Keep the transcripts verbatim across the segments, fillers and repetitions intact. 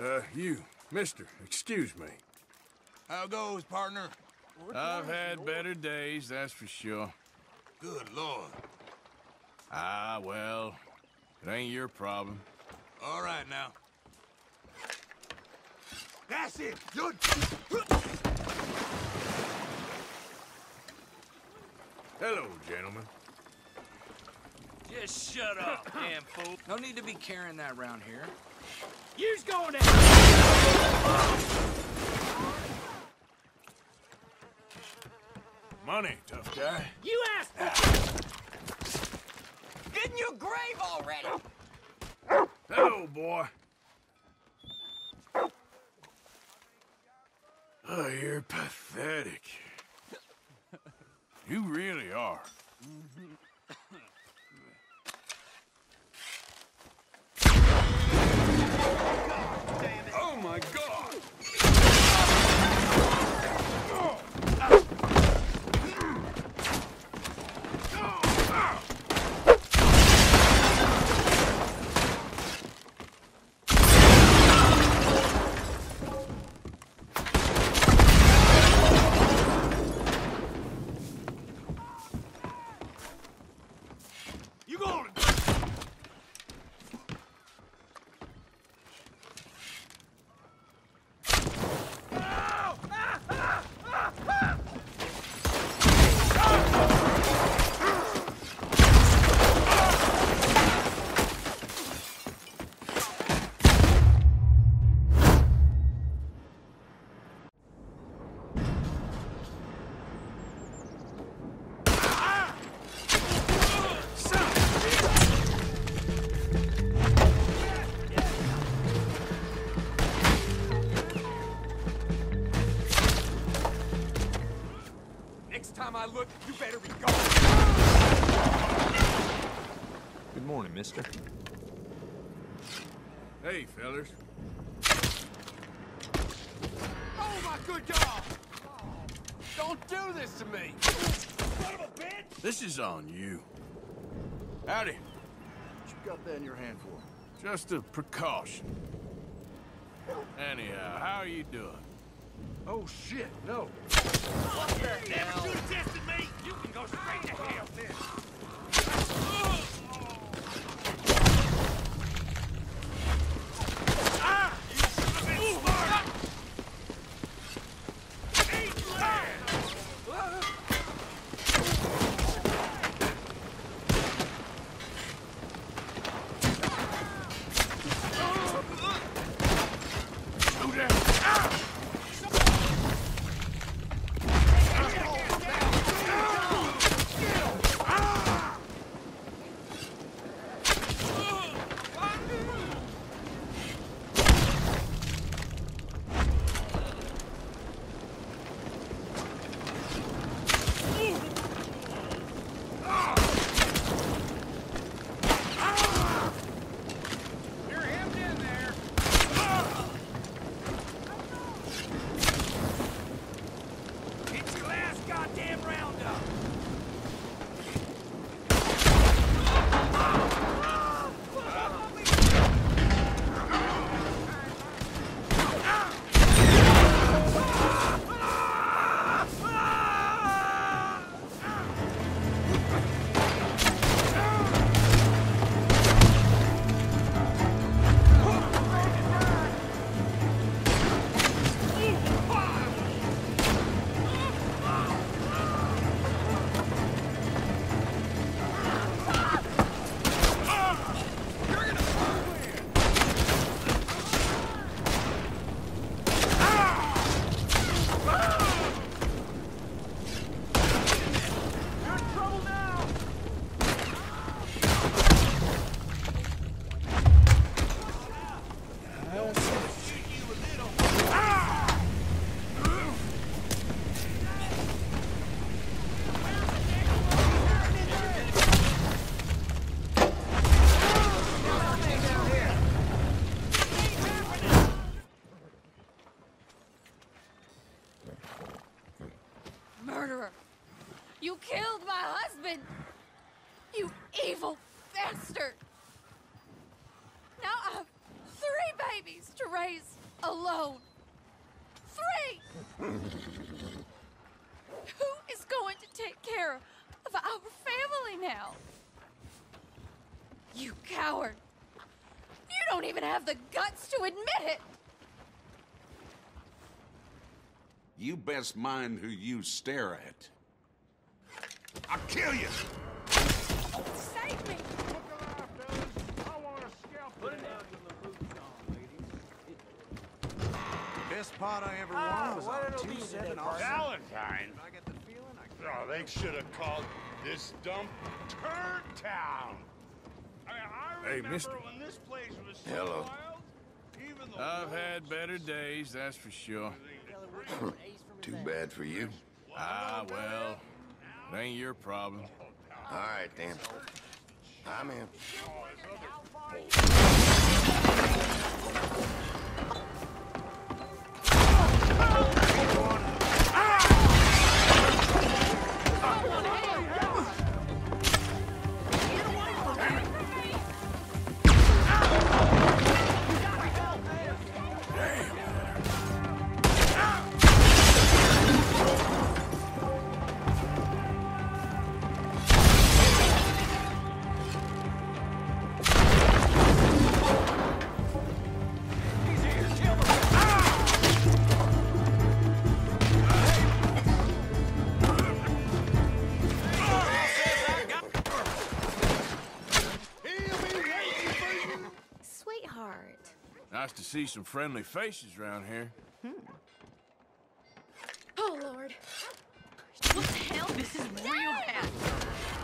Uh, you, mister, excuse me. How goes, partner? I've had better days, that's for sure. Good Lord. Ah, well, it ain't your problem. All right, now. That's it! Good! Hello, gentlemen. Just shut up, damn fool. No need to be carrying that around here. You's going to... Money, tough guy. You asked for... Get in your grave already! Hello, boy. Oh, you're pathetic. You really are. Mm-hmm. Oh my God! You go! I look, you better be gone. Good morning, mister. Hey, fellas. Oh, my good God! Don't do this to me! Son of a bitch! This is on you. Howdy. What you got that in your hand for? Just a precaution. Anyhow, how are you doing? Oh, shit, no. What the hell? You never should have tested me! You can go straight to hell, then. Ah! You should have been smart! Eat land! Go down! Ah! Murderer! You killed my husband! You evil bastard! Now I've three babies! babies to raise alone. Three! Who is going to take care of our family now? You coward! You don't even have the guts to admit it! You best mind who you stare at. I'll kill you! Save me! Best pot I ever won was on Tuesday. Valentine? Oh, they should have called this dump Turd Town. I remember hey, mister. When this place was so Hello. Wild, even the I've had better days, that's for sure. Too bad for you. Ah, well, it ain't your problem. All right, then. I'm in. Nice to see some friendly faces around here. Hmm. Oh, Lord. What the hell? This is real bad.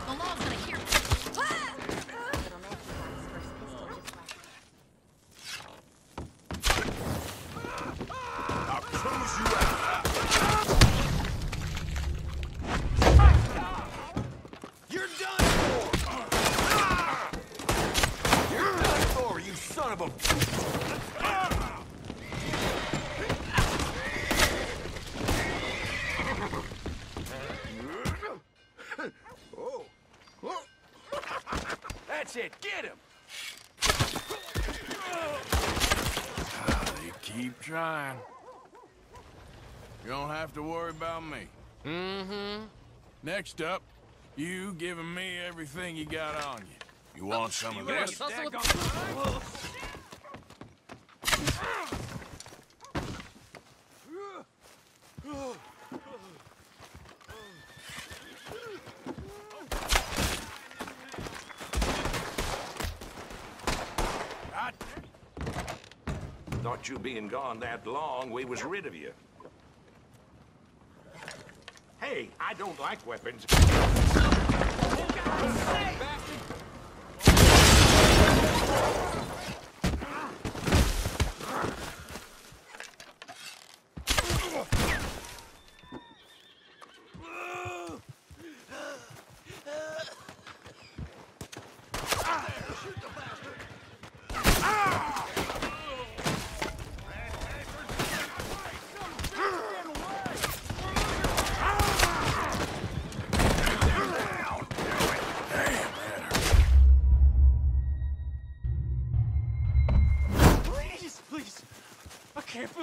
The law's gonna hear me. Ah! I'll close you out. You're done for! You're done for, you son of a... That's it, get him! Ah, they keep trying. You don't have to worry about me. Mm-hmm. Next up, you giving me everything you got on you. You want oh, some you of this? Thought you being gone that long, we was rid of you. Hey, I don't like weapons.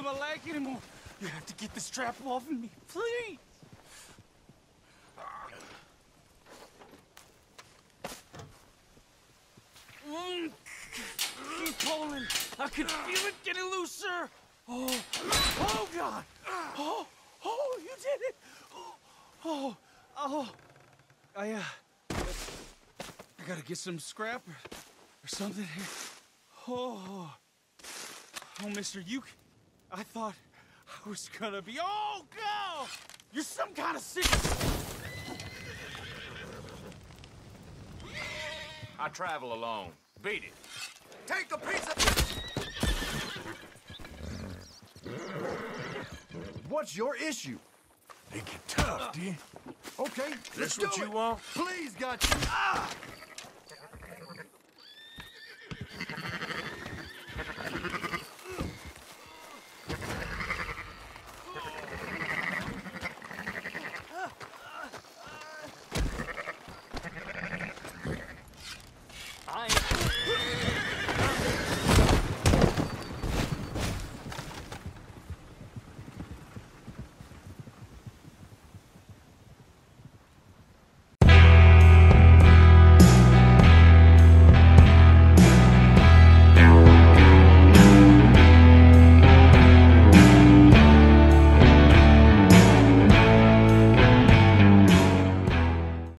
My leg anymore. You have to get the strap off of me, please. Mm. Keep pulling. I can feel it getting looser. Oh, oh God. Oh, oh, you did it. Oh, oh. I, uh, I gotta get some scrap or, or something here. Oh, oh, mister, you. I thought I was gonna be... Oh, God! You're some kind of sick... I travel alone. Beat it. Take a piece of... What's your issue? They get tough, uh, dear. Okay, This let's what do you it. Want? Please, got you. Ah!